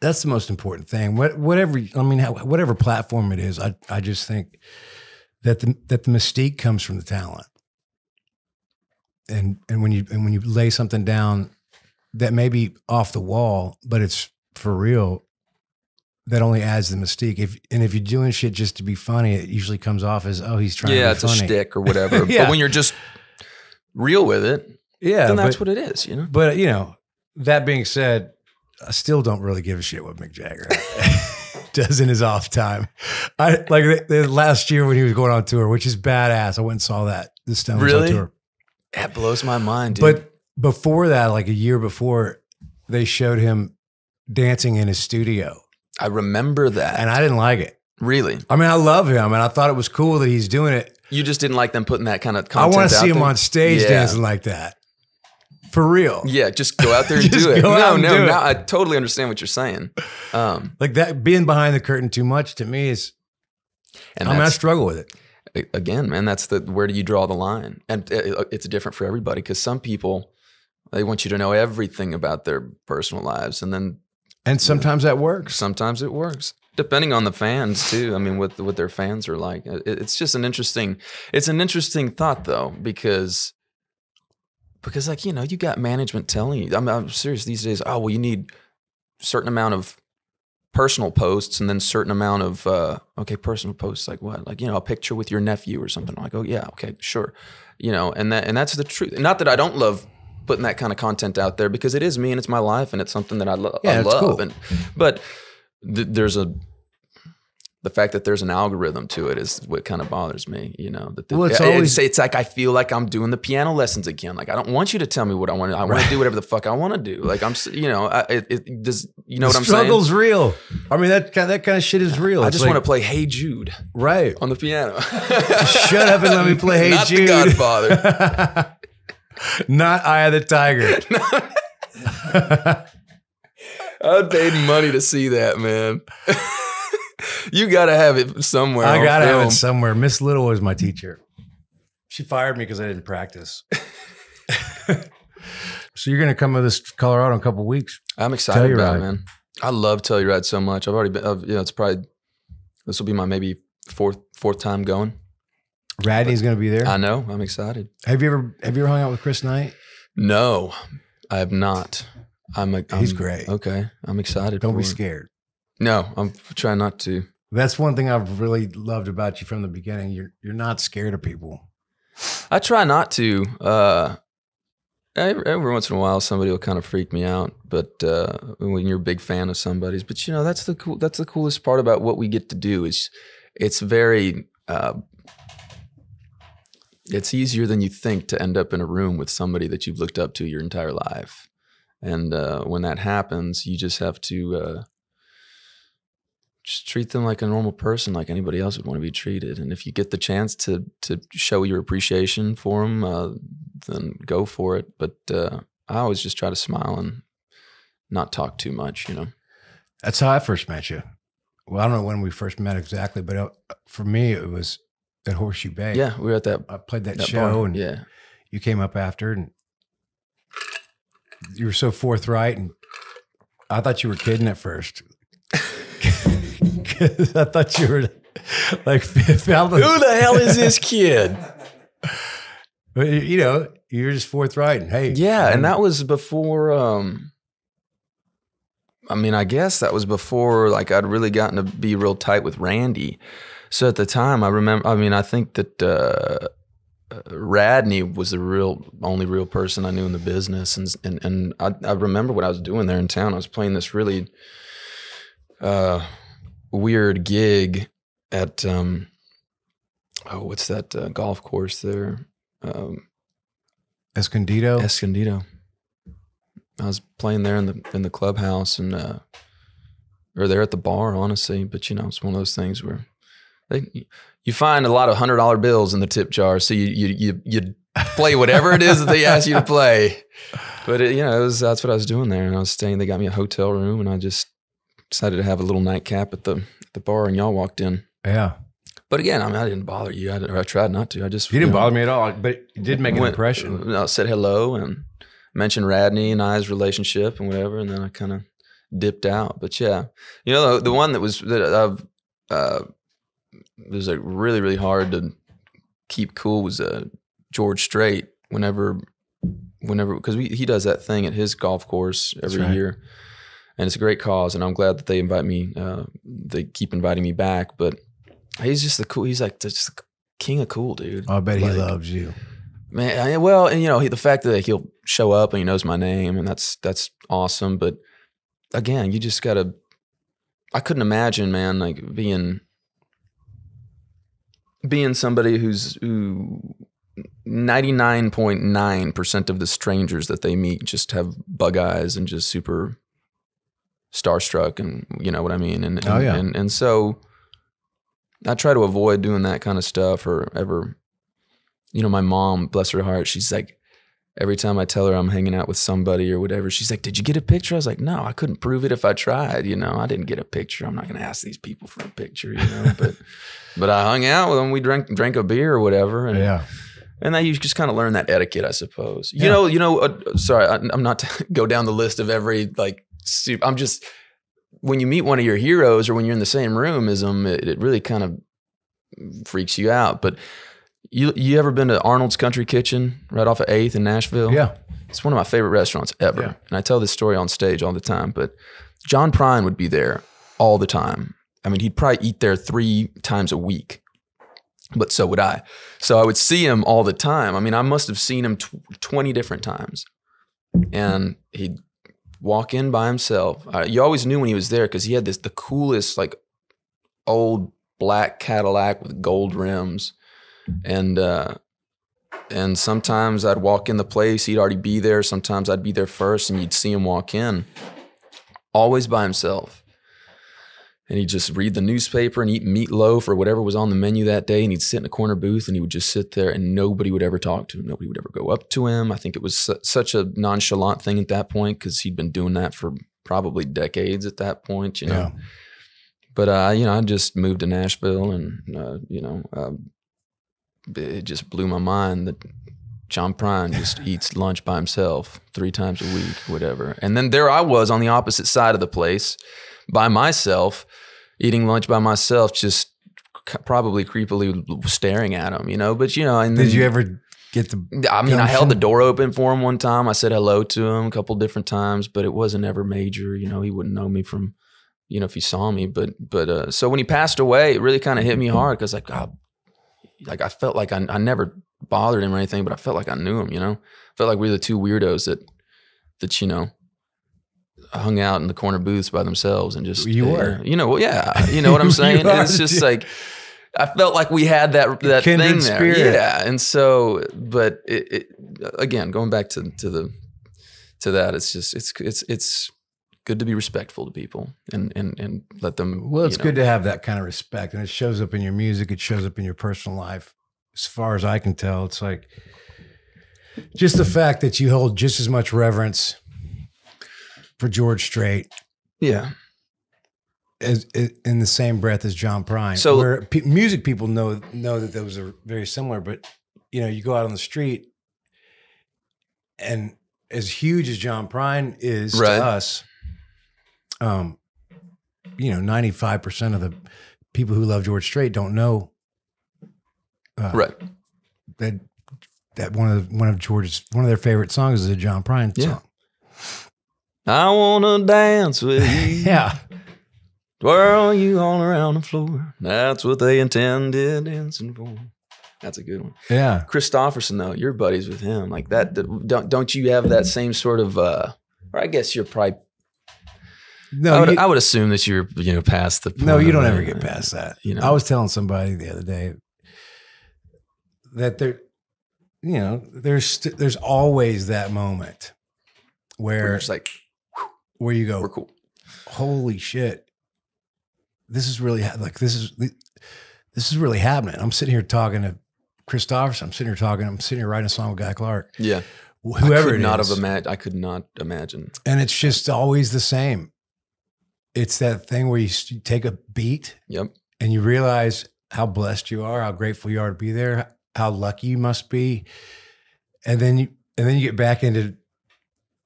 That's the most important thing. Whatever platform it is, I just think that the mystique comes from the talent. And when you lay something down that may be off the wall, but it's for real, that only adds the mystique. If you're doing shit just to be funny, it usually comes off as, oh, he's trying to be funny. Yeah, it's a shtick or whatever. Yeah. But when you're just real with it, then that's what it is, you know? But, you know, that being said, I still don't really give a shit what Mick Jagger does in his off time. Like the last year when he was going on tour, which is badass. I went and saw that. The Stones on tour. That blows my mind, dude. But before that, like a year before, they showed him dancing in his studio. I remember that. And I didn't like it. Really? I mean, I love him, and I thought it was cool that he's doing it. You just didn't like them putting that kind of content out. I want to see him on stage dancing like that. For real. Yeah, just go out there and do it. No, I totally understand what you're saying. Like that, being behind the curtain too much to me is, I'm going to struggle with it. Again, man, that's where do you draw the line? And it's different for everybody, because some people, they want you to know everything about their personal lives. And sometimes that works. Sometimes it works. Depending on the fans too. I mean, what their fans are like. It's just an interesting, it's an interesting thought though, because like, you know, you got management telling you, I'm serious these days, oh, well, you need a certain amount of personal posts and then certain amount of, okay, personal posts, like what? Like, you know, a picture with your nephew or something. I'm like, oh yeah, okay, sure. You know, and that's the truth. Not that I don't love putting that kind of content out there, because it is me and it's my life and it's something that I love. Cool. But the fact that there's an algorithm to it is what kind of bothers me, you know. It's like I feel like I'm doing the piano lessons again. Like I don't want you to tell me what I want to do. I want to do whatever the fuck I want to do. Like you know what I'm saying? Struggle's real. I mean that kind of shit is real. I just want to play Hey Jude on the piano. Shut up and let me play Hey Jude. Not the Godfather. Not Eye of the Tiger. I paid money to see that, man. You gotta have it somewhere. I gotta have it somewhere. Miss Little was my teacher. She fired me because I didn't practice. So you're gonna come with us to Colorado in a couple of weeks. I'm excited about it, man. I love Telluride so much. I've already been. It's probably, this will be my maybe fourth time going. Radney's gonna be there. I know. I'm excited. Have you ever hung out with Chris Knight? No, I have not. He's great. Okay, I'm excited. Don't be scared. No, I'm trying not to. That's one thing I've really loved about you from the beginning. You're not scared of people. I try not to. Every once in a while, somebody will kind of freak me out. But when you're a big fan of somebody's, but you know that's the coolest part about what we get to do is it's very. It's easier than you think to end up in a room with somebody that you've looked up to your entire life, and when that happens, you just have to. Just treat them like a normal person, like anybody else would want to be treated. And if you get the chance to show your appreciation for them, then go for it. But I always just try to smile and not talk too much, you know. That's how I first met you. Well, I don't know when we first met exactly, but for me, it was at Horseshoe Bay. Yeah, we were at that. I played that show bar, and you came up after and you were so forthright. And I thought you were kidding at first. I thought you were like, who the hell is this kid? But you know, you're just forthright. And, hey, yeah, and that was before. I mean, I guess that was before like I'd really gotten to be real tight with Randy. So at the time, I remember. I mean, I think that Radney was the only real person I knew in the business, and I remember what I was doing there in town. I was playing this really. Weird gig at oh, what's that golf course there? Escondido. I was playing there in the clubhouse and or there at the bar, honestly. But you know, it's one of those things where you find a lot of $100 bills in the tip jar, so you play whatever it is that they ask you to play. But it, you know, that's what I was doing there, and I was staying. They got me a hotel room, and I just. Decided to have a little nightcap at the bar, and y'all walked in. Yeah, but again, I mean, I didn't bother you. I tried not to. I just you didn't bother me at all, but you did make an impression. I said hello and mentioned Radney and I's relationship and whatever, and then I kind of dipped out. But yeah, you know, the one that was that I've it was like really, really hard to keep cool was George Strait whenever because he does that thing at his golf course every year, and it's a great cause, and I'm glad that they invite me. They keep inviting me back, but he's just the cool. He's like just the king of cool, dude. I bet he loves you, man. Well, and you know the fact that he'll show up and he knows my name, and that's awesome. But again, you just gotta. I couldn't imagine, man, like being somebody who 99.9% of the strangers that they meet just have bug eyes and just super starstruck, and you know what I mean. And and so I try to avoid doing that kind of stuff or ever. You know, my mom, bless her heart, she's like, every time I tell her I'm hanging out with somebody or whatever, she's like, did you get a picture? I was like, no, I couldn't prove it if I tried. You know, I didn't get a picture. I'm not going to ask these people for a picture, you know, but I hung out with them. We drank a beer or whatever. And, and you just kind of learn that etiquette, I suppose. You know, sorry, I'm not to go down the list of every, like, I'm just, when you meet one of your heroes or when you're in the same room as them, it really kind of freaks you out. But you ever been to Arnold's Country Kitchen right off of 8th in Nashville? Yeah. It's one of my favorite restaurants ever. Yeah. And I tell this story on stage all the time, but John Prine would be there all the time. I mean, he'd probably eat there 3 times a week, but so would I. So I would see him all the time. I mean, I must have seen him 20 different times. And he'd walk in by himself. You always knew when he was there because he had the coolest, like, old black Cadillac with gold rims. And sometimes I'd walk in the place, he'd already be there. Sometimes I'd be there first and you'd see him walk in, always by himself. And he'd just read the newspaper and eat meatloaf or whatever was on the menu that day. And he'd sit in a corner booth and he would just sit there and nobody would ever talk to him. Nobody would ever go up to him. I think it was such a nonchalant thing at that point because he'd been doing that for probably decades at that point, you know. Yeah. But, you know, I just moved to Nashville and, you know, it just blew my mind that John Prine just eats lunch by himself 3 times a week, whatever. And then there I was on the opposite side of the place by myself, eating lunch by myself, just probably creepily staring at him, you know. But, you know. And did you ever get the... I mean, I held the door open for him one time. I said hello to him a couple different times, but it wasn't ever major. You know, he wouldn't know me from, you know, if he saw me. But so when he passed away, it really kind of hit me hard because, like, God. Like I felt like I never bothered him or anything, but I felt like I knew him, you know? I felt like we were the 2 weirdos that you know, hung out in the corner booths by themselves and just— You were. You know, well, yeah. You know what I'm saying? It's just like, I felt like we had that thing there. Spirit. Yeah. And so, but it again, going back to that, it's just, it's good to be respectful to people and let them. Well, it's good to have that kind of respect, and it shows up in your music. It shows up in your personal life. As far as I can tell, it's like just the fact that you hold just as much reverence for George Strait, as in the same breath as John Prine. So, where music people know that those are very similar, but you know, you go out on the street, and as huge as John Prine is to us. You know, 95% of the people who love George Strait don't know, that one of their favorite songs is a John Prine song. I wanna dance with you. Twirl you all around the floor. That's what they intended dancing for. That's a good one. Yeah, Christopherson though, you're buddies with him. Like that. Don't you have that same sort of? Or I guess you're probably. No, I would assume that you're, you know, past the point. No, you don't ever get past that. You know, I was telling somebody the other day that there's always that moment where it's like, where you go, we're cool. Holy shit, this is really this is really happening. I'm sitting here talking to Christopherson. I'm sitting here writing a song with Guy Clark. Yeah, whoever it is. I could not imagine. And it's just always the same. It's that thing where you take a beat, and you realize how blessed you are, how grateful you are to be there, how lucky you must be, and then you get back into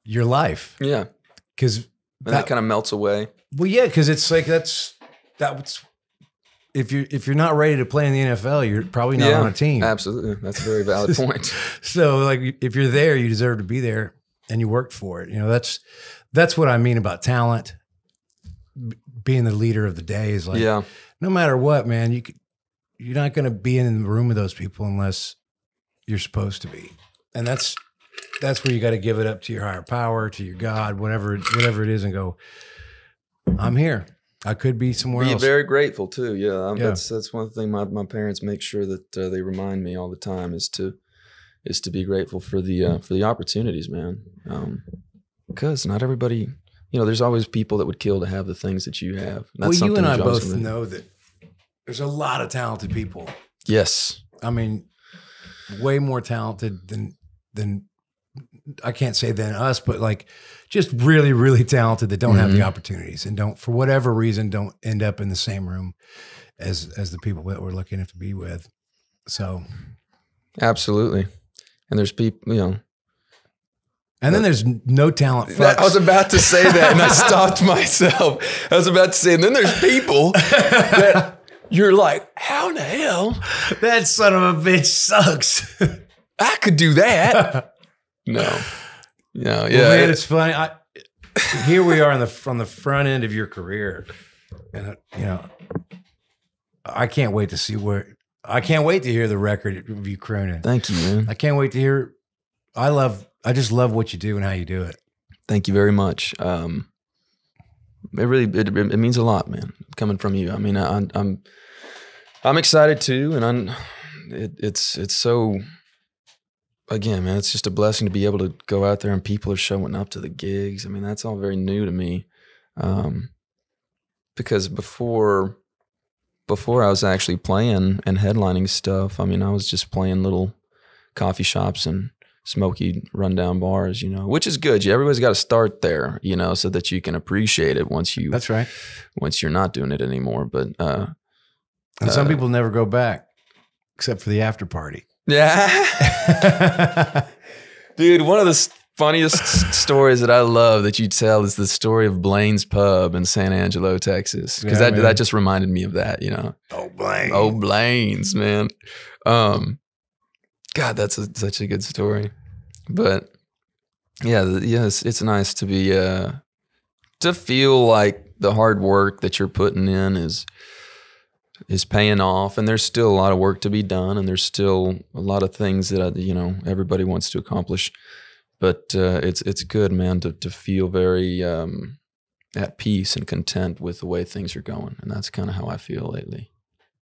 your life, because that kind of melts away. Well, yeah, because it's like that's if you're not ready to play in the NFL, you're probably not on a team. Absolutely. That's a very valid point. So like if you're there, you deserve to be there and you worked for it. You know, that's what I mean about talent. Being the leader of the day is like, no matter what, man, you're not going to be in the room with those people unless you're supposed to be. And that's where you got to give it up to your higher power, to your God, whatever it is, and go, I'm here. I could be somewhere else. Be very grateful too. Yeah. That's one thing my parents make sure that they remind me all the time is to be grateful for the opportunities, man. Because not everybody, you know, there's always people that would kill to have the things that you have. Well, you and I both know that there's a lot of talented people. Yes. I mean, way more talented than I can't say than us, but like just really, really talented that don't have the opportunities and don't, for whatever reason, don't end up in the same room as the people that we're lucky enough to be with. So. Absolutely. And there's people, you know. And then there's no talent. That, I was about to say that and I stopped myself. I was about to say, and then there's people that you're like, how in the hell? That son of a bitch sucks. I could do that. No, yeah. Well, man, it's funny. Here we are on the front end of your career, and you know, I can't wait to hear the record of you crooning. Thank you, man. I can't wait to hear. I just love what you do and how you do it. Thank you very much. It really means a lot, man. Coming from you, I mean, I'm excited too, and it's so. Again, man, it's just a blessing to be able to go out there and people are showing up to the gigs. I mean, that's all very new to me. Because before I was actually playing and headlining stuff, I mean, I was just playing little coffee shops and smoky rundown bars, you know, which is good. Everybody's got to start there, you know, so that you can appreciate it once you. That's right. Once you're not doing it anymore. But and some people never go back except for the after party. Yeah. Dude, one of the funniest stories that I love that you tell is the story of Blaine's Pub in San Angelo, Texas. Because that just reminded me of that, you know. Oh, Blaine. Oh, Blaine's, man. God, that's such a good story. But yeah, it's nice to be, to feel like the hard work that you're putting in is paying off, and there's still a lot of work to be done, and there's still a lot of things that you know, everybody wants to accomplish, but it's good, man, to feel very at peace and content with the way things are going, and that's kind of how I feel lately.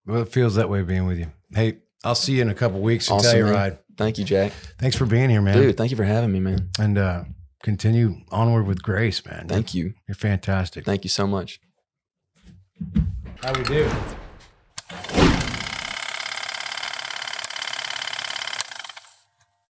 Well, it feels that way being with you. Hey, I'll see you in a couple of weeks. Awesome, Telluride. Thank you, Jack. Thanks for being here, man. Dude, thank you for having me, man. And continue onward with grace, man. Thank you. You're fantastic. Thank you so much. How we do?